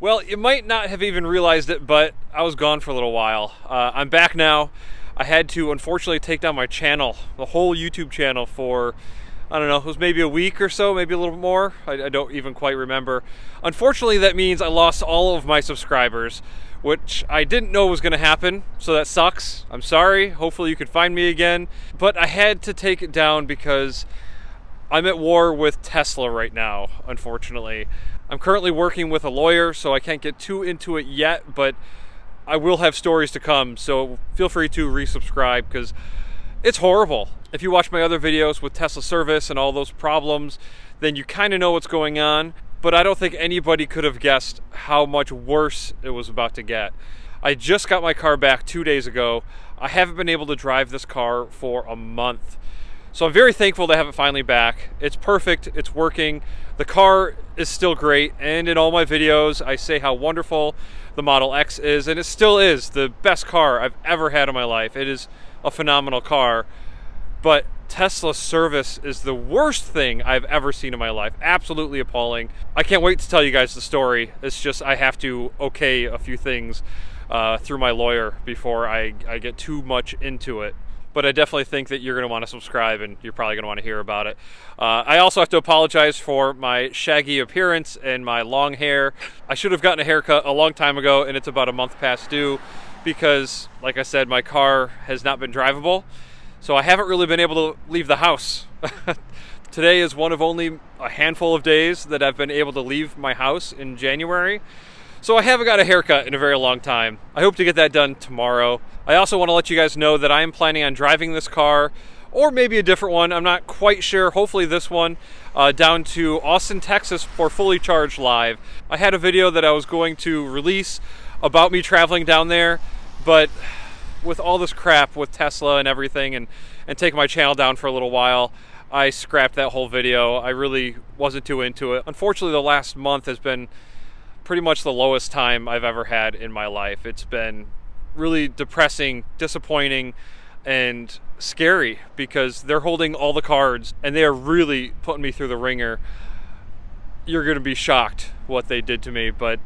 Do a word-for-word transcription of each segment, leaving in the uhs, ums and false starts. Well, you might not have even realized it, but I was gone for a little while. Uh, I'm back now. I had to, unfortunately, take down my channel, the whole YouTube channel for, I don't know, it was maybe a week or so, maybe a little more. I, I don't even quite remember. Unfortunately, that means I lost all of my subscribers, which I didn't know was gonna happen, so that sucks. I'm sorry, hopefully you can find me again. But I had to take it down because I'm at war with Tesla right now, unfortunately. I'm currently working with a lawyer, so I can't get too into it yet, but I will have stories to come, so feel free to resubscribe because it's horrible. If you watch my other videos with Tesla service and all those problems, then you kind of know what's going on. But I don't think anybody could have guessed how much worse it was about to get. I just got my car back two days ago. I haven't been able to drive this car for a month. So I'm very thankful to have it finally back. It's perfect, it's working. The car is still great, and in all my videos, I say how wonderful the Model X is, and it still is the best car I've ever had in my life. It is a phenomenal car, but Tesla service is the worst thing I've ever seen in my life. Absolutely appalling. I can't wait to tell you guys the story. It's just I have to okay a few things uh, through my lawyer before I, I get too much into it. But I definitely think that you're going to want to subscribe and you're probably going to want to hear about it. Uh, I also have to apologize for my shaggy appearance and my long hair. I should have gotten a haircut a long time ago, and it's about a month past due because, like I said, my car has not been drivable. So I haven't really been able to leave the house. Today is one of only a handful of days that I've been able to leave my house in January. So I haven't got a haircut in a very long time. I hope to get that done tomorrow. I also want to let you guys know that I am planning on driving this car, or maybe a different one, I'm not quite sure, hopefully this one, uh, down to Austin, Texas for Fully Charged Live. I had a video that I was going to release about me traveling down there, but with all this crap with Tesla and everything and, and taking my channel down for a little while, I scrapped that whole video. I really wasn't too into it. Unfortunately, the last month has been pretty much the lowest time I've ever had in my life. It's been really depressing, disappointing, and scary because they're holding all the cards and they are really putting me through the ringer. You're gonna be shocked what they did to me, but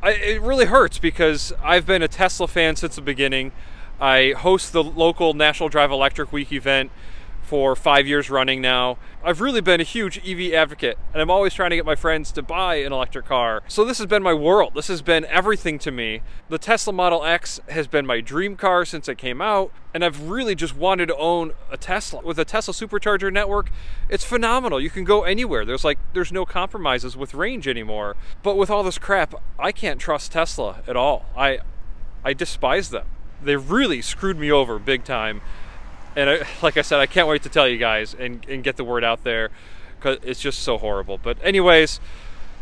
I, it really hurts because I've been a Tesla fan since the beginning. I host the local National Drive Electric Week event for five years running now. I've really been a huge E V advocate, and I'm always trying to get my friends to buy an electric car. So this has been my world. This has been everything to me. The Tesla Model X has been my dream car since it came out, and I've really just wanted to own a Tesla. With a Tesla Supercharger network, it's phenomenal. You can go anywhere. There's like, there's no compromises with range anymore. But with all this crap, I can't trust Tesla at all. I, I despise them. They really screwed me over big time. And I, like I said, I can't wait to tell you guys and, and get the word out there because it's just so horrible. But anyways,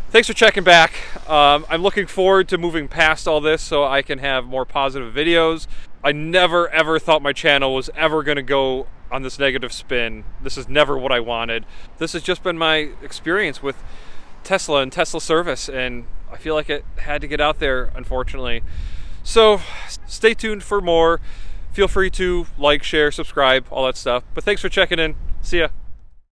thanks for checking back. Um, I'm looking forward to moving past all this so I can have more positive videos. I never, ever thought my channel was ever going to go on this negative spin. This is never what I wanted. This has just been my experience with Tesla and Tesla service, and I feel like it had to get out there, unfortunately. So stay tuned for more. Feel free to like, share, subscribe, all that stuff. But thanks for checking in. See ya.